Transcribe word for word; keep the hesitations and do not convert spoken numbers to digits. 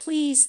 Please